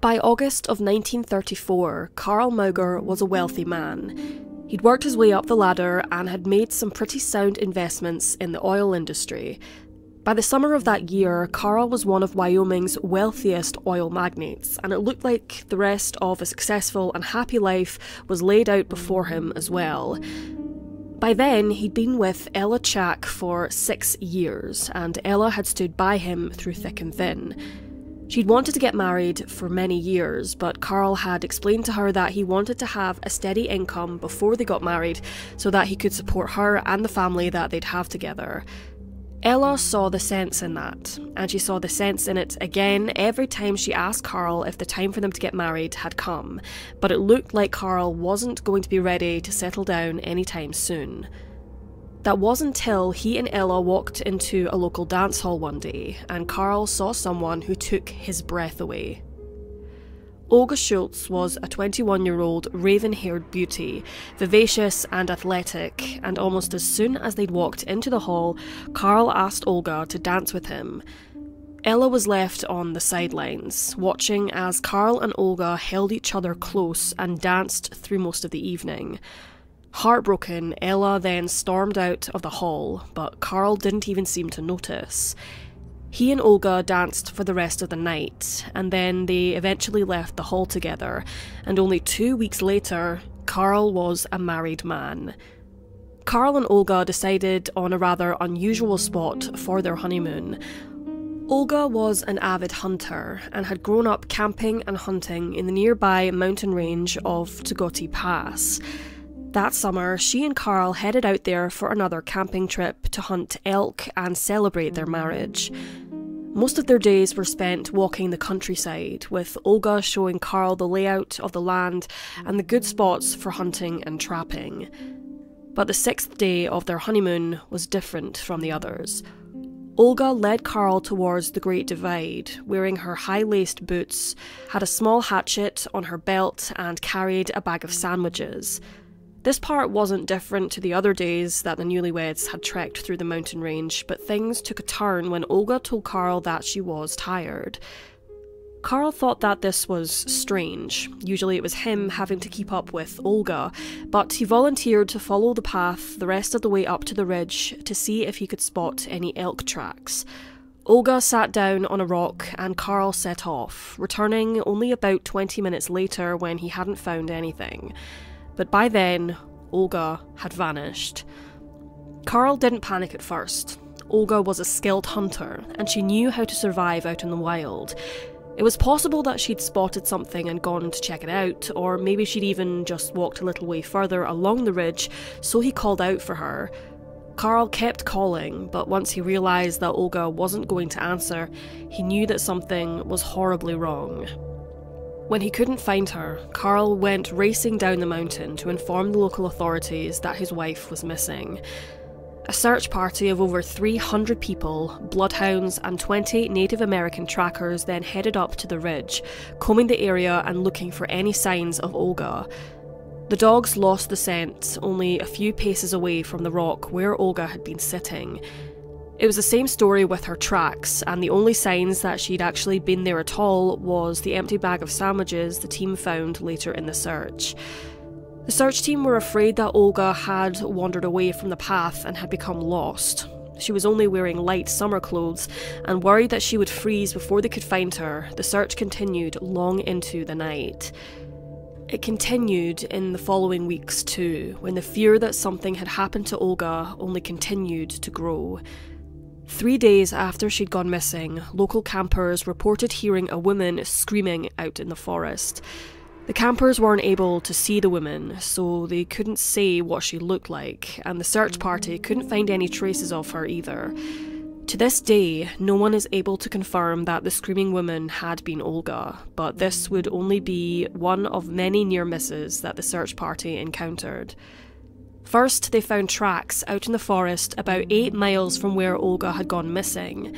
By August of 1934, Carl Mauger was a wealthy man. He'd worked his way up the ladder and had made some pretty sound investments in the oil industry. By the summer of that year, Carl was one of Wyoming's wealthiest oil magnates, and it looked like the rest of a successful and happy life was laid out before him as well. By then, he'd been with Ella Chack for 6 years, and Ella had stood by him through thick and thin. She'd wanted to get married for many years, but Carl had explained to her that he wanted to have a steady income before they got married so that he could support her and the family that they'd have together. Ella saw the sense in that, and she saw the sense in it again every time she asked Carl if the time for them to get married had come, but it looked like Carl wasn't going to be ready to settle down anytime soon. That was until he and Ella walked into a local dance hall one day, and Carl saw someone who took his breath away. Olga Schulz was a 21-year-old raven-haired beauty, vivacious and athletic, and almost as soon as they'd walked into the hall, Carl asked Olga to dance with him. Ella was left on the sidelines, watching as Carl and Olga held each other close and danced through most of the evening. Heartbroken, Ella then stormed out of the hall, but Carl didn't even seem to notice. He and Olga danced for the rest of the night, and then they eventually left the hall together, and only 2 weeks later, Carl was a married man. Carl and Olga decided on a rather unusual spot for their honeymoon. Olga was an avid hunter and had grown up camping and hunting in the nearby mountain range of Togwotee Pass. That summer, she and Carl headed out there for another camping trip to hunt elk and celebrate their marriage. Most of their days were spent walking the countryside, with Olga showing Carl the layout of the land and the good spots for hunting and trapping. But the 6th day of their honeymoon was different from the others. Olga led Carl towards the Great Divide, wearing her high-laced boots, had a small hatchet on her belt, and carried a bag of sandwiches. This part wasn't different to the other days that the newlyweds had trekked through the mountain range, but things took a turn when Olga told Carl that she was tired. Carl thought that this was strange. Usually it was him having to keep up with Olga, but he volunteered to follow the path the rest of the way up to the ridge to see if he could spot any elk tracks. Olga sat down on a rock and Carl set off, returning only about 20 minutes later when he hadn't found anything. But by then, Olga had vanished. Carl didn't panic at first. Olga was a skilled hunter, and she knew how to survive out in the wild. It was possible that she'd spotted something and gone to check it out, or maybe she'd even just walked a little way further along the ridge, so he called out for her. Carl kept calling, but once he realised that Olga wasn't going to answer, he knew that something was horribly wrong. When he couldn't find her, Carl went racing down the mountain to inform the local authorities that his wife was missing. A search party of over 300 people, bloodhounds, and 20 Native American trackers then headed up to the ridge, combing the area and looking for any signs of Olga. The dogs lost the scent only a few paces away from the rock where Olga had been sitting. It was the same story with her tracks, and the only signs that she'd actually been there at all was the empty bag of sandwiches the team found later in the search. The search team were afraid that Olga had wandered away from the path and had become lost. She was only wearing light summer clothes, and worried that she would freeze before they could find her, the search continued long into the night. It continued in the following weeks too, when the fear that something had happened to Olga only continued to grow. 3 days after she'd gone missing, local campers reported hearing a woman screaming out in the forest. The campers weren't able to see the woman, so they couldn't say what she looked like, and the search party couldn't find any traces of her either. To this day, no one is able to confirm that the screaming woman had been Olga, but this would only be one of many near misses that the search party encountered. First, they found tracks out in the forest about 8 miles from where Olga had gone missing.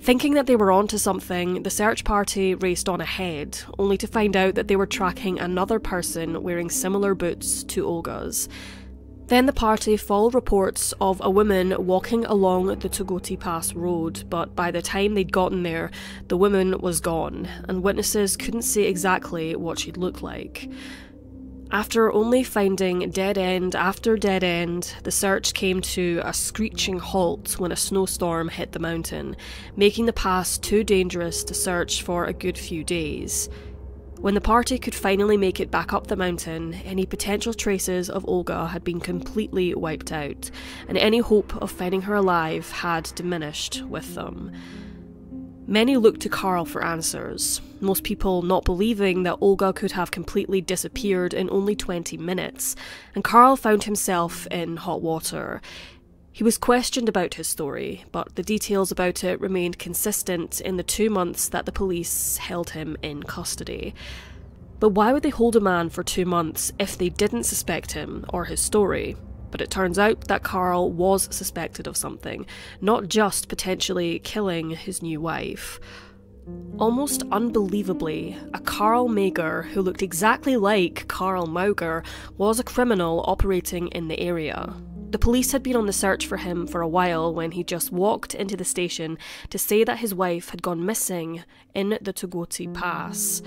Thinking that they were onto something, the search party raced on ahead, only to find out that they were tracking another person wearing similar boots to Olga's. Then the party followed reports of a woman walking along the Togwotee Pass road, but by the time they'd gotten there, the woman was gone, and witnesses couldn't say exactly what she'd looked like. After only finding dead end after dead end, the search came to a screeching halt when a snowstorm hit the mountain, making the pass too dangerous to search for a good few days. When the party could finally make it back up the mountain, any potential traces of Olga had been completely wiped out, and any hope of finding her alive had diminished with them. Many looked to Carl for answers, most people not believing that Olga could have completely disappeared in only 20 minutes, and Carl found himself in hot water. He was questioned about his story, but the details about it remained consistent in the 2 months that the police held him in custody. But why would they hold a man for 2 months if they didn't suspect him or his story? But it turns out that Carl was suspected of something, not just potentially killing his new wife. Almost unbelievably, a Carl Mager who looked exactly like Carl Mauger was a criminal operating in the area. The police had been on the search for him for a while when he just walked into the station to say that his wife had gone missing in the Togwotee Pass.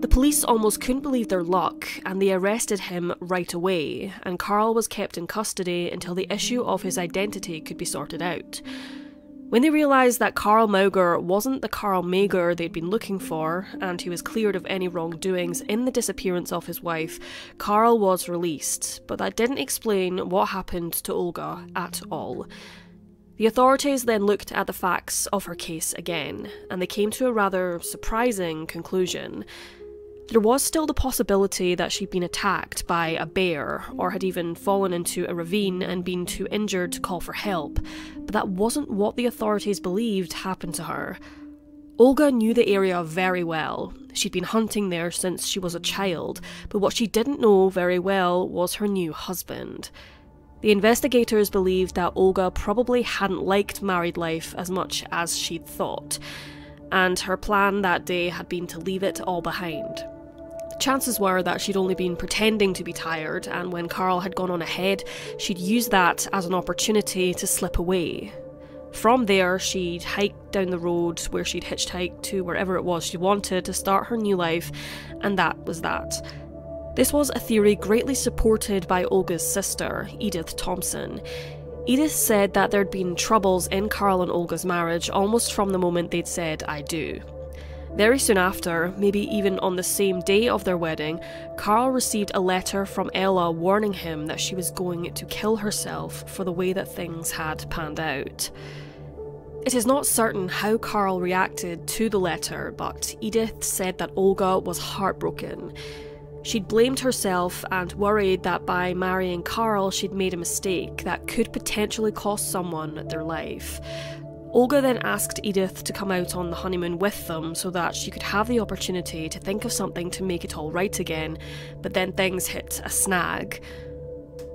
The police almost couldn't believe their luck, and they arrested him right away, and Carl was kept in custody until the issue of his identity could be sorted out. When they realised that Carl Mauger wasn't the Carl Mager they'd been looking for, and he was cleared of any wrongdoings in the disappearance of his wife, Carl was released, but that didn't explain what happened to Olga at all. The authorities then looked at the facts of her case again, and they came to a rather surprising conclusion. There was still the possibility that she'd been attacked by a bear, or had even fallen into a ravine and been too injured to call for help, but that wasn't what the authorities believed happened to her. Olga knew the area very well. She'd been hunting there since she was a child, but what she didn't know very well was her new husband. The investigators believed that Olga probably hadn't liked married life as much as she'd thought, and her plan that day had been to leave it all behind. Chances were that she'd only been pretending to be tired, and when Carl had gone on ahead, she'd used that as an opportunity to slip away. From there, she'd hiked down the road where she'd hitchhiked to wherever it was she wanted to start her new life, and that was that. This was a theory greatly supported by Olga's sister, Edith Thompson. Edith said that there'd been troubles in Carl and Olga's marriage almost from the moment they'd said, "I do." Very soon after, maybe even on the same day of their wedding, Carl received a letter from Ella warning him that she was going to kill herself for the way that things had panned out. It is not certain how Carl reacted to the letter, but Edith said that Olga was heartbroken. She'd blamed herself and worried that by marrying Carl she'd made a mistake that could potentially cost someone their life. Olga then asked Edith to come out on the honeymoon with them so that she could have the opportunity to think of something to make it all right again, but then things hit a snag.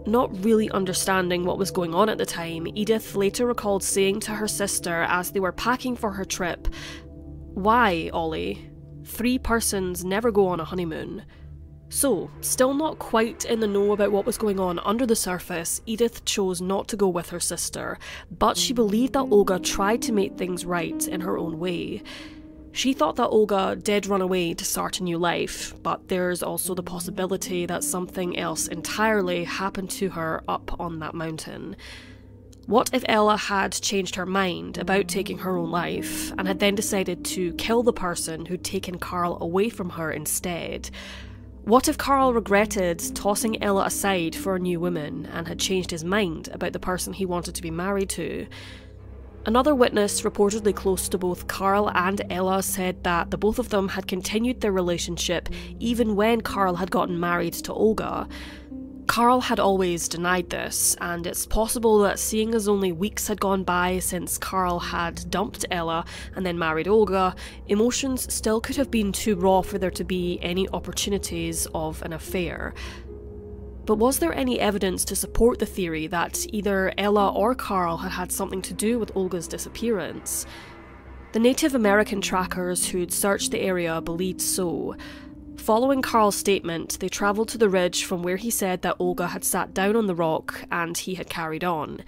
Not really understanding what was going on at the time, Edith later recalled saying to her sister as they were packing for her trip, "Why, Ollie? 3 persons never go on a honeymoon." So, still not quite in the know about what was going on under the surface, Edith chose not to go with her sister, but she believed that Olga tried to make things right in her own way. She thought that Olga did run away to start a new life, but there's also the possibility that something else entirely happened to her up on that mountain. What if Ella had changed her mind about taking her own life, and had then decided to kill the person who'd taken Carl away from her instead? What if Carl regretted tossing Ella aside for a new woman and had changed his mind about the person he wanted to be married to? Another witness reportedly close to both Carl and Ella said that the both of them had continued their relationship even when Carl had gotten married to Olga. Carl had always denied this, and it's possible that seeing as only weeks had gone by since Carl had dumped Ella and then married Olga, emotions still could have been too raw for there to be any opportunities of an affair. But was there any evidence to support the theory that either Ella or Carl had had something to do with Olga's disappearance? The Native American trackers who'd searched the area believed so. Following Carl's statement, they travelled to the ridge from where he said that Olga had sat down on the rock and he had carried on.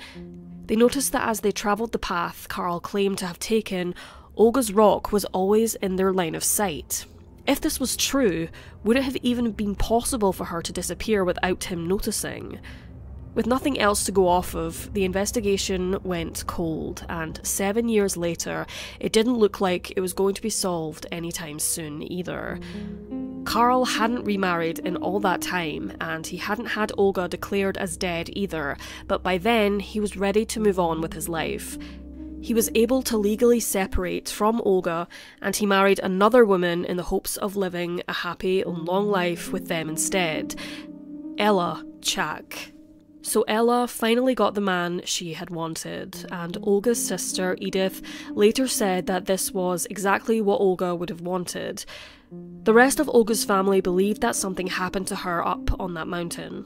They noticed that as they travelled the path Carl claimed to have taken, Olga's rock was always in their line of sight. If this was true, would it have even been possible for her to disappear without him noticing? With nothing else to go off of, the investigation went cold, and 7 years later, it didn't look like it was going to be solved anytime soon either. Carl hadn't remarried in all that time, and he hadn't had Olga declared as dead either, but by then he was ready to move on with his life. He was able to legally separate from Olga, and he married another woman in the hopes of living a happy and long life with them instead, Ella Chack. So Ella finally got the man she had wanted, and Olga's sister, Edith, later said that this was exactly what Olga would have wanted. The rest of Olga's family believed that something happened to her up on that mountain.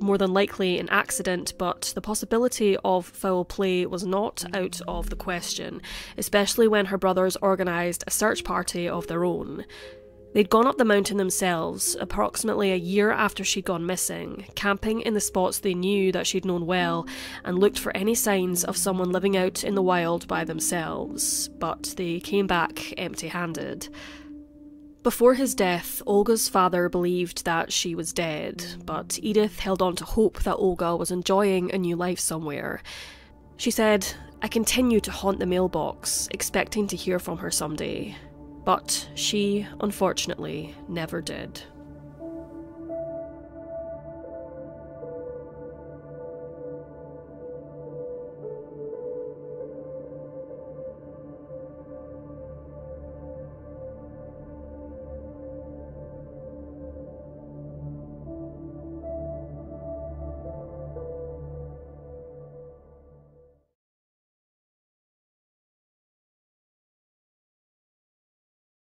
More than likely an accident, but the possibility of foul play was not out of the question, especially when her brothers organised a search party of their own. They'd gone up the mountain themselves, approximately a year after she'd gone missing, camping in the spots they knew that she'd known well, and looked for any signs of someone living out in the wild by themselves, but they came back empty-handed. Before his death, Olga's father believed that she was dead, but Edith held on to hope that Olga was enjoying a new life somewhere. She said, "I continue to haunt the mailbox, expecting to hear from her someday." But she, unfortunately, never did.